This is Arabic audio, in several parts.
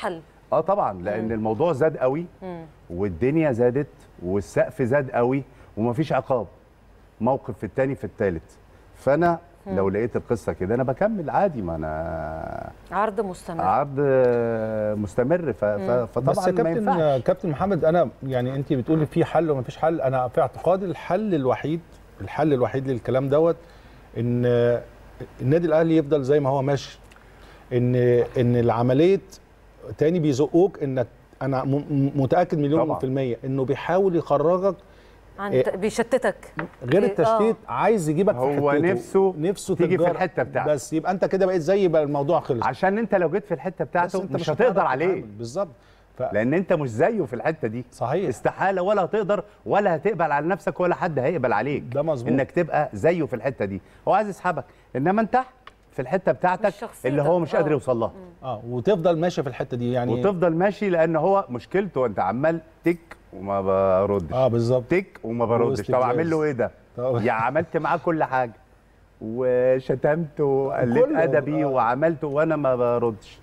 حل. طبعا، لان الموضوع زاد قوي والدنيا زادت والسقف زاد قوي ومفيش عقاب، موقف في الثاني في الثالث. فانا لو لقيت القصه كده انا بكمل عادي، ما انا عرض مستمر فطبعا بس ما ينفعش. كابتن محمد، انا يعني انت بتقولي في حل ومفيش حل، انا في اعتقادي الحل الوحيد للكلام دوت ان النادي الاهلي يفضل زي ما هو ماشي، ان العمليه تاني بيزقوك، انك انا متاكد مليون في الميه انه بيحاول يخرجك بيشتتك غير التشتيت، عايز يجيبك في حتته، هو نفسه تيجي في الحته بتاعته، بس يبقى انت كده بقيت زي بقى الموضوع خلص، عشان انت لو جيت في الحته بتاعته مش هتقدر عليه بالظبط، لان انت مش زيه في الحته دي. صحيح، استحاله ولا هتقدر ولا هتقبل على نفسك ولا حد هيقبل عليك، ده مظبوط، انك تبقى زيه في الحته دي، هو عايز يسحبك، انما انت في الحته بتاعتك اللي هو مش قادر يوصل لها، وتفضل ماشي في الحته دي يعني، وتفضل ماشي، لان هو مشكلته انت عمال تك وما بردش، بالظبط، تك وما بردش. طب اعمل له ايه ده؟ يا عملت معاه كل حاجه وشتمته وقلت ادبي وعملته وانا ما بردش.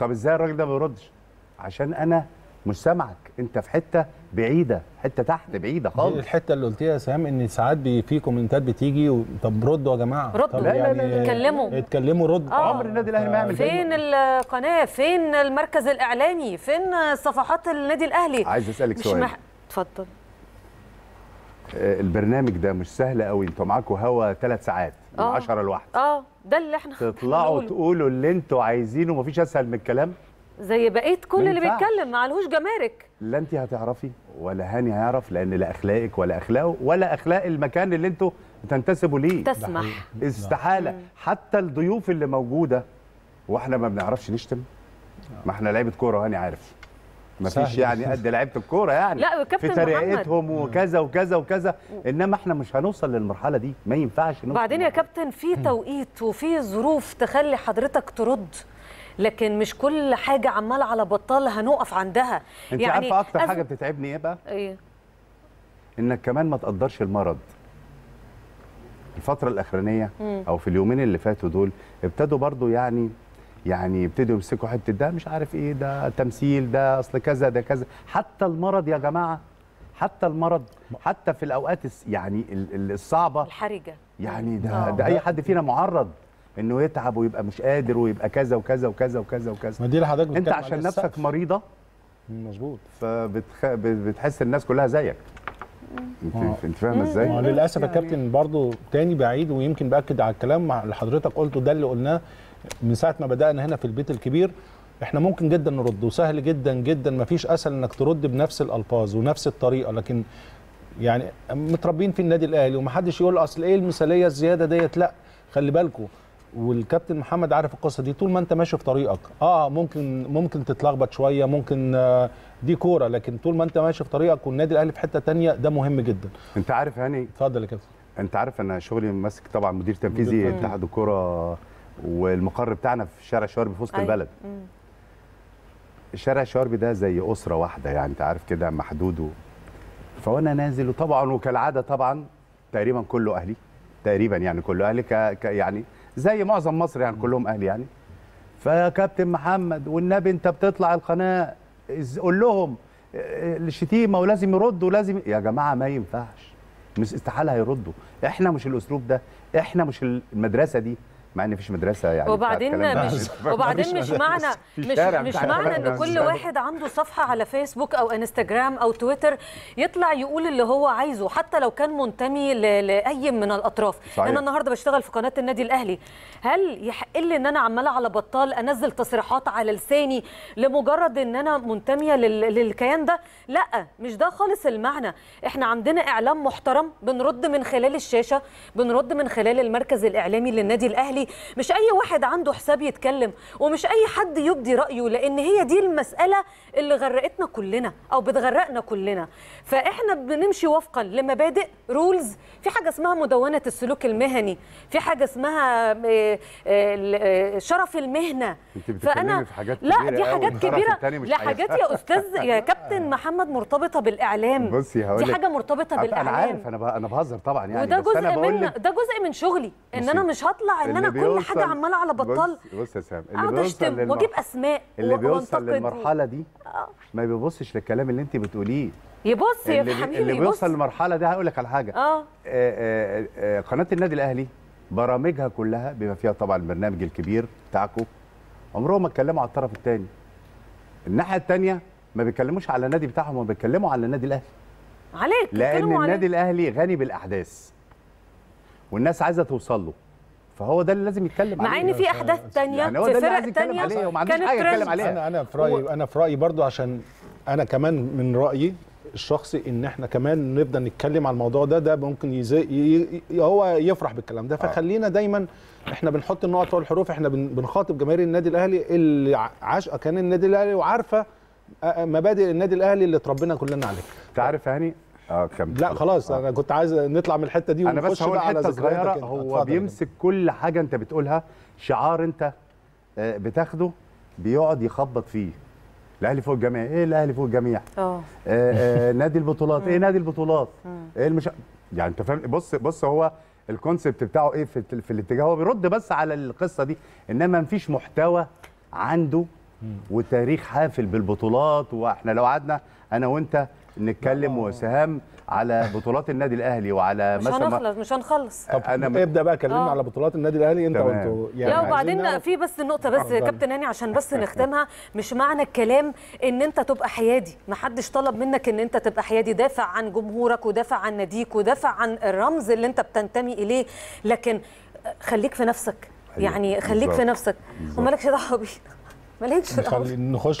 طب ازاي الراجل ده ما بيردش؟ عشان انا مش سامعك، انت في حته بعيده، حته تحت بعيده خالص. الحته اللي قلتيها يا سهام، ان ساعات في كومنتات بتيجي طب ردوا يا جماعه، ردوا، لا يعني لا اتكلموا اتكلموا، رد. عمر النادي الاهلي ما يعمل كده. فين القناه؟ فين المركز الاعلامي؟ فين صفحات النادي الاهلي؟ عايز اسالك سؤال. اتفضل. البرنامج ده مش سهل قوي، انتوا معاكوا هوا 3 ساعات من 10 لواحدة، ده اللي احنا تطلعوا تقولوا اللي انتوا عايزينه، مفيش اسهل من الكلام زي بقيه كل اللي بيتكلم، معلهوش جمارك، لا انت هتعرفي ولا هاني هيعرف، لان لا اخلاقك ولا اخلاقه ولا اخلاق المكان اللي انتوا تنتسبوا ليه تسمح، استحاله. حتى الضيوف اللي موجوده واحنا ما بنعرفش نشتم، ما احنا لعيبه كوره، هاني عارف مفيش يعني قد لعيبه الكوره يعني، لا والكابتن محمد في طريقتهم وكذا وكذا وكذا، انما احنا مش هنوصل للمرحله دي، ما ينفعش نوصل. وبعدين يا كابتن في توقيت وفي ظروف تخلي حضرتك ترد، لكن مش كل حاجه عمال على بطال هنقف عندها. انت يعني عارفه اكتر حاجه بتتعبني ايه بقى؟ ايه؟ انك كمان ما تقدرش المرض. الفتره الاخرانيه او في اليومين اللي فاتوا دول ابتدوا برضو يعني ابتدوا يمسكوا حته، ده مش عارف ايه، ده تمثيل، ده اصل كذا، ده كذا. حتى المرض يا جماعه، حتى المرض، حتى في الاوقات يعني الصعبه الحرجه، يعني ده اي حد فينا معرض انه يتعب ويبقى مش قادر ويبقى كذا وكذا وكذا وكذا وكذا. ما دي اللي حضرتك انت عشان نفسك مريضه، مظبوط، فبتحس الناس كلها زيك. انت فاهمه ازاي؟ للاسف يا كابتن برضو تاني بعيد، ويمكن باكد على الكلام اللي حضرتك قلته، ده اللي قلناه من ساعه ما بدانا هنا في البيت الكبير، احنا ممكن جدا نرد وسهل جدا جدا، ما فيش اسهل انك ترد بنفس الالفاظ ونفس الطريقه، لكن يعني متربيين في النادي الاهلي ومحدش يقول اصل ايه المثاليه الزياده ديت، لا خلي بالكم، والكابتن محمد عارف القصه دي، طول ما انت ماشي في طريقك ممكن تتلخبط شويه، ممكن دي كوره، لكن طول ما انت ماشي في طريقك والنادي الاهلي في حته ثانيه، ده مهم جدا. انت عارف هاني، اتفضل يا كابتن. انت عارف انا شغلي ماسك طبعا مدير تنفيذي اتحاد الكرة، والمقر بتاعنا في شارع شواربي في وسط البلد. الشارع شواربي ده زي اسره واحده يعني، انت عارف كده محدوده، فانا نازل وطبعا وكالعاده طبعا تقريبا كله اهلي، تقريبا يعني كله اهلي يعني زي معظم مصر يعني كلهم اهلي يعني. فكابتن محمد والنبي انت بتطلع القناه قول لهم الشتيمه ولازم يردوا، لازم يا جماعه ما ينفعش، مش استحاله هيردوا، احنا مش الاسلوب ده، احنا مش المدرسه دي، مع ان مفيش مدرسه يعني. وبعدين مش معنى ان كل واحد عنده صفحه على فيسبوك او انستجرام او تويتر يطلع يقول اللي هو عايزه، حتى لو كان منتمي لاي من الاطراف. صحيح. انا النهارده بشتغل في قناه النادي الاهلي، هل يحق لي ان انا عماله على بطال انزل تصريحات على لساني لمجرد ان انا منتميه للكيان ده؟ لا، مش ده خالص المعنى. احنا عندنا اعلام محترم، بنرد من خلال الشاشه، بنرد من خلال المركز الاعلامي للنادي الاهلي، مش اي واحد عنده حساب يتكلم، ومش اي حد يبدي رايه، لان هي دي المساله اللي غرقتنا كلنا او بتغرقنا كلنا. فاحنا بنمشي وفقا لمبادئ، رولز، في حاجه اسمها مدونه السلوك المهني، في حاجه اسمها شرف المهنه. انت بتتكلمي في حاجات كبيره، لا دي حاجات كبيره، لا حاجات يا استاذ يا كابتن محمد مرتبطه بالاعلام. بصي هقول لك، دي حاجه مرتبطه بالاعلام، انا عارف، انا بهزر طبعا يعني، وده جزء من شغلي، ان انا مش هطلع ان انا كل حاجه عماله على بطال. بص يا سام، اللي بيوصل واجيب اسماء، اللي بيوصل للمرحله دي ما بيبصش للكلام اللي انت بتقوليه، يبص يا حبيبي، اللي بيوصل للمرحله دي. هقول لك على حاجه، قناه النادي الاهلي برامجها كلها بما فيها طبعا البرنامج الكبير بتاعكم، عمرهم ما اتكلموا على الطرف الثاني. الناحيه الثانيه ما بيتكلموش على النادي بتاعهم، هم بيتكلموا على النادي الاهلي. عليك، لان النادي الاهلي غني بالاحداث والناس عايزه توصل له، فهو ده اللي لازم يتكلم عليه. مع ان في احداث ثانيه يعني في فرق ثانيه وما عندوش حاجه يتكلم عليها. انا في رايي برضه، عشان انا كمان من رايي الشخصي ان احنا كمان نفضل نتكلم على الموضوع ده، ده ممكن هو يفرح بالكلام ده. فخلينا دايما احنا بنحط النقط والحروف، احنا بنخاطب جماهير النادي الاهلي اللي عاشقه كان النادي الاهلي وعارفه مبادئ النادي الاهلي اللي اتربينا كلنا عليه. انت عارف يا هاني؟ كمل. لا خلاص، انا كنت عايز نطلع من الحته دي ونخش بقى على ذكرياتك. هو بيمسك كل حاجه انت بتقولها، شعار انت بتاخده بيقعد يخبط فيه. الاهلي فوق الجميع، ايه الاهلي فوق الجميع؟ نادي البطولات، ايه نادي البطولات؟ ايه يعني انت فاهم. بص هو الكونسبت بتاعه ايه في الاتجاه، هو بيرد بس على القصه دي، انما مفيش محتوى عنده وتاريخ حافل بالبطولات. واحنا لو قعدنا انا وانت نتكلم وسهام على بطولات النادي الاهلي وعلى مش هنخلص. طب ابدا بقى كلمنا على بطولات النادي الاهلي انت وانتوا يعني. لا وبعدين في بس النقطه بس كابتن هاني عشان بس نختمها، مش معنى الكلام ان انت تبقى حيادي، ما حدش طلب منك ان انت تبقى حيادي. دافع عن جمهورك ودافع عن ناديك ودافع عن الرمز اللي انت بتنتمي اليه، لكن خليك في نفسك يعني، خليك في نفسك ومالكش دعوه بينا. مالكش دعوه. نخش